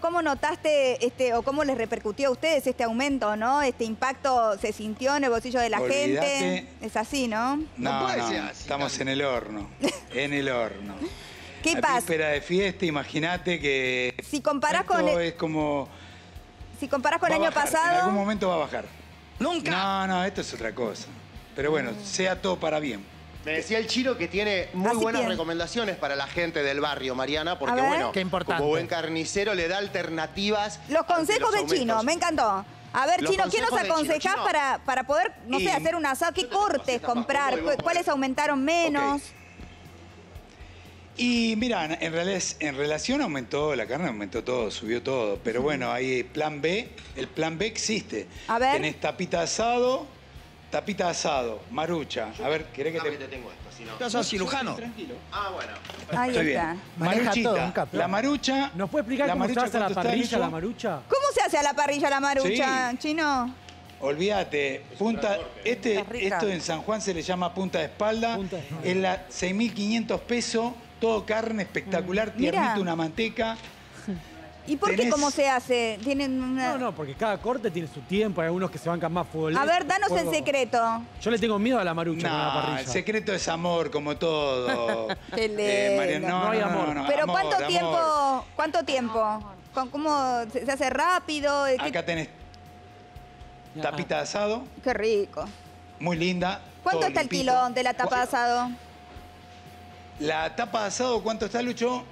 ¿Cómo notaste o cómo les repercutió a ustedes este aumento, ¿no? Este impacto se sintió en el bolsillo de la gente. Es así, ¿no? No, estamos en el horno, en el horno. ¿Qué pasa? Víspera de fiesta, imagínate que... Si comparás con... es como... Si comparás con el año pasado... En algún momento va a bajar. ¡Nunca! No, esto es otra cosa. Pero bueno, sea todo para bien. Me decía el Chiro que tiene muy buenas recomendaciones para la gente del barrio, Mariana, porque bueno, como buen carnicero le da alternativas. Los consejos del Chino, me encantó. A ver, Chino, ¿qué nos aconsejás para poder, no sé, hacer un asado? ¿Qué cortes comprar? ¿Cuáles aumentaron menos? Y mira, en realidad en relación aumentó la carne, aumentó todo, subió todo. Pero bueno, hay plan B, el plan B existe. A ver. Tenés tapita de asado. Tapita asado, marucha. A ver, ¿querés que te tengo esto? Si no... ¿Sos cirujano? Tranquilo. Ah, bueno. Ahí estoy está. Bien. Maruchita, todo, la marucha... ¿Nos puede explicar cómo se hace a la parrilla la marucha? ¿Cómo se hace a la parrilla la marucha, sí. Chino? Olvídate. Punta, esto en San Juan se le llama punta de espalda. Punta de espalda. En la 6.500 pesos, todo carne espectacular, tiernito, una manteca... ¿Y por qué cómo se hace? ¿Tienen una... No, porque cada corte tiene su tiempo. Hay algunos que se bancan más futbolistas. A ver, danos el secreto. Yo le tengo miedo a la marucha con la parrilla. El secreto es amor, como todo. Qué lindo. No hay amor. Pero amor, ¿cuánto tiempo? ¿Cómo se hace rápido? Acá tenés tapita de asado. Qué rico. Muy linda. ¿Cuánto está limpito. El kilo de la tapa de asado? La tapa de asado, ¿cuánto está, Lucho?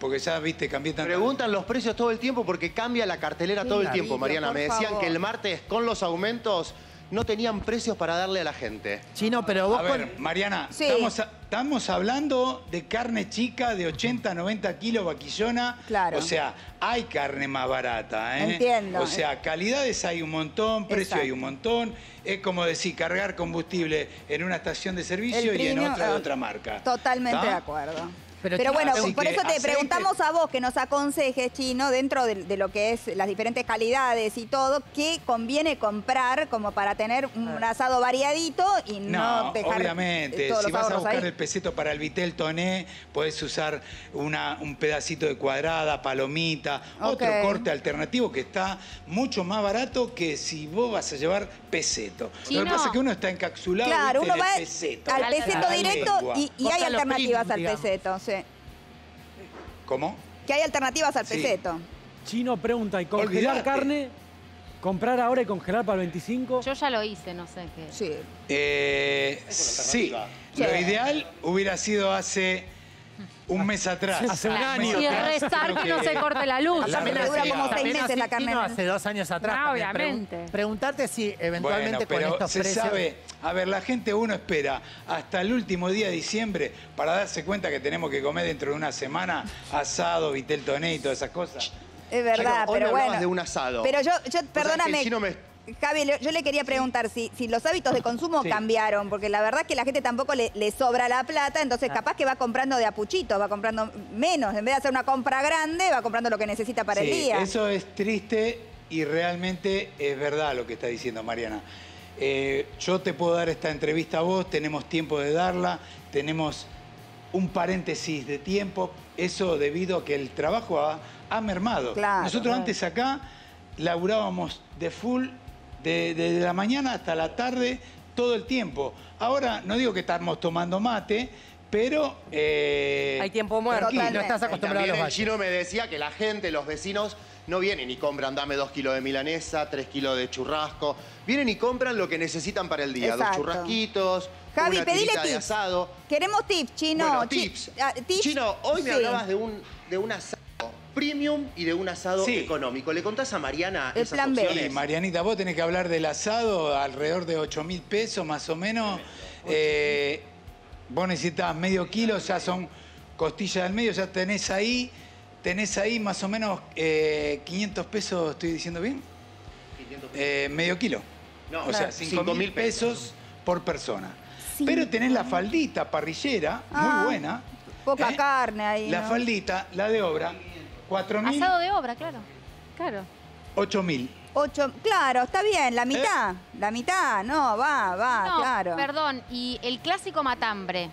Porque ya, viste, cambié tanto. Preguntan los precios todo el tiempo porque cambia la cartelera todo el tiempo, Mariana. Me decían que el martes, con los aumentos, no tenían precios para darle a la gente. Chino, pero vos... A ver, Mariana, estamos hablando de carne chica de 80, 90 kilos, vaquillona. Claro. O sea, hay carne más barata, ¿eh? Entiendo. O sea, calidades hay un montón, precio hay un montón. Es como decir, cargar combustible en una estación de servicio y en otra de otra marca. Totalmente de acuerdo. Pero bueno, por eso te preguntamos a vos que nos aconsejes, Chino, dentro de lo que es las diferentes calidades y todo, ¿qué conviene comprar como para tener un asado variadito y no dejar obviamente, si vas a buscar el peseto para el vitel toné, podés usar un pedacito de cuadrada, palomita, otro corte alternativo que está mucho más barato que si vos vas a llevar peseto. Lo que pasa es que uno está encapsulado en el peseto. Al peseto directo y hay alternativas al peseto. ¿Cómo? Que hay alternativas al peseto. Chino pregunta, ¿y congelar carne? ¿Comprar ahora y congelar para el 25? Yo ya lo hice, no sé qué. Sí. Sí. Lo ideal hubiera sido hace un mes atrás. Hace un año. Y rezar que no se corte la luz. También dura como 6 meses la carne. Hace 2 años atrás. No, obviamente. Preguntarte si eventualmente con estos precios... A ver, la gente espera hasta el último día de diciembre para darse cuenta que tenemos que comer dentro de una semana asado, vitel toné y todas esas cosas. Es verdad, pero bueno. De un asado. Pero yo perdóname, Javi, yo le quería preguntar si los hábitos de consumo cambiaron, porque la verdad es que la gente tampoco le sobra la plata, entonces capaz que va comprando de apuchito, va comprando menos. En vez de hacer una compra grande, va comprando lo que necesita para el día. Eso es triste y realmente es verdad lo que está diciendo Mariana. Yo te puedo dar esta entrevista a vos, tenemos tiempo de darla, tenemos un paréntesis de tiempo, eso debido a que el trabajo ha mermado. Claro, nosotros antes acá laburábamos de full, desde la mañana hasta la tarde, todo el tiempo. Ahora, no digo que estamos tomando mate, pero... hay tiempo muerto, no estás acostumbrado a los valles. El Chino me decía que la gente, los vecinos... No vienen y compran, dame 2 kilos de milanesa, 3 kilos de churrasco. Vienen y compran lo que necesitan para el día. 2 churrasquitos, Javi, una tirita de asado. Queremos tips, Chino. Bueno, tips. Chino, hoy me hablabas de un asado premium y de un asado económico. ¿Le contás a Mariana el esas opciones? Sí, Marianita, vos tenés que hablar del asado alrededor de 8.000 pesos más o menos. Vos necesitás medio kilo, ya son costillas del medio, ya tenés ahí... más o menos 500 pesos, ¿estoy diciendo bien? 500 pesos. Medio kilo. No, o sea, 5.000 pesos por persona. Pero tenés la faldita parrillera, muy buena. Poca carne ahí. La faldita, la de obra, 4.000. Asado de obra, claro. 8.000. Claro, está bien, la mitad. La mitad, claro. Perdón, y el clásico matambre.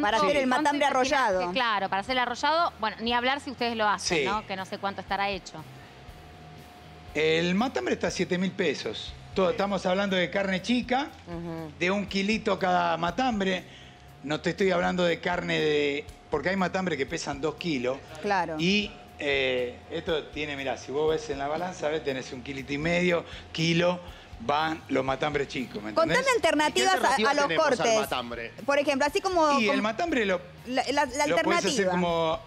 Para hacer el matambre arrollado. Claro, para hacer el arrollado, bueno, ni hablar si ustedes lo hacen, sí, ¿no? Que no sé cuánto estará hecho. El matambre está a 7.000 pesos. Estamos hablando de carne chica, de 1 kilito cada matambre. No te estoy hablando de carne de... Porque hay matambre que pesan 2 kilos. Claro. Y esto tiene, mirá, si vos ves en la balanza, ves, tenés 1,5 kilito, kilo, van los matambres chicos, ¿me entendés? Contame alternativas a los cortes. Por ejemplo, así como... Y el matambre lo puedes hacer como...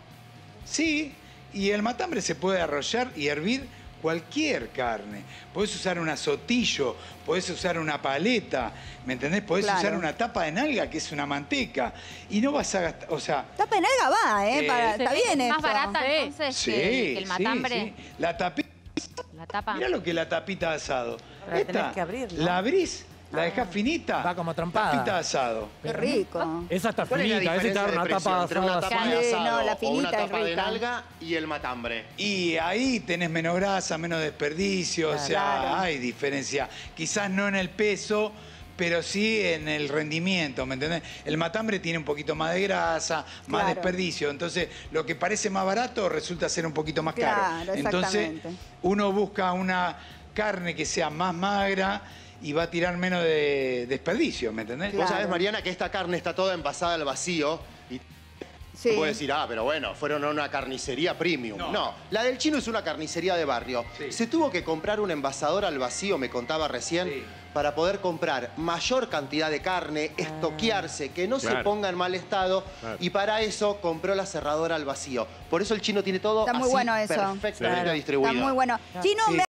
Sí, y el matambre se puede arrollar y hervir cualquier carne. Podés usar un azotillo, podés usar una paleta, ¿me entendés? Podés usar una tapa de nalga, que es una manteca. Y no vas a gastar, o sea... Tapa de nalga va, ¿eh? Está bien eso. Más barata entonces que el matambre. Sí. La tapita... Mirá lo que es la tapita de asado. Pero esta, tenés que abrirla, ¿no? La abrís, la dejás finita. Va como trompada. Tapita de asado. Qué rico. Esa está finita, esa está una tapa de asado. Sí, no, la finita, una tapa de nalga y el matambre. Y ahí tenés menos grasa, menos desperdicio, claro, o sea, hay diferencia. Quizás no en el peso, pero sí en el rendimiento, ¿me entendés? El matambre tiene un poquito más de grasa, más desperdicio. Entonces, lo que parece más barato resulta ser un poquito más caro. Entonces, uno busca una carne que sea más magra y va a tirar menos de desperdicio, ¿me entendés? Vos sabés, Mariana, que esta carne está toda envasada al vacío y puedes decir, ah, pero bueno, fueron a una carnicería premium. No, no, la del chino es una carnicería de barrio. Sí. Se tuvo que comprar un envasador al vacío, me contaba recién, para poder comprar mayor cantidad de carne, estoquearse, que no se ponga en mal estado, y para eso compró la cerradura al vacío. Por eso el chino tiene todo así, perfectamente distribuido. Está muy bueno. Chino,